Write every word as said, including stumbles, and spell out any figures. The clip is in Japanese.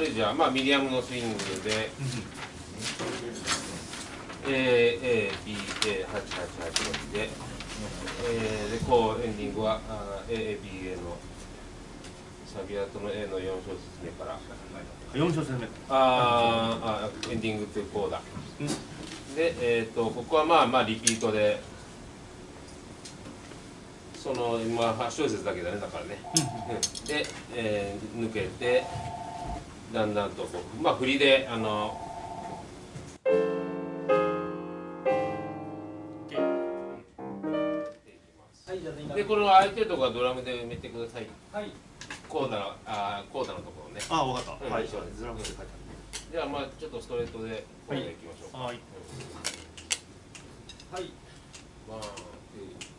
ルージャー、まあ、ミディアムのスイングで、エーエービーエーはちはちはちろく で、えー、でこうエンディングは エーエービーエー のサビアとの A のよんしょうせつめから。よんしょうせつめああ、エンディングってこうだ。うん、で、えー、とここはまあまあリピートで、その今はちしょうせつだけだね、だからね。うん、で、えー、抜けて、だんだんとこう、まあ振りで、あので、この空いてるとこはドラムで埋めてください。はい。コーダの、あー、コーダのところね。あ、わかった。はい。ドラムで書いてある。じゃあ、まあちょっとストレートでコーダいきましょうか。はい。はい。ワン、ツー。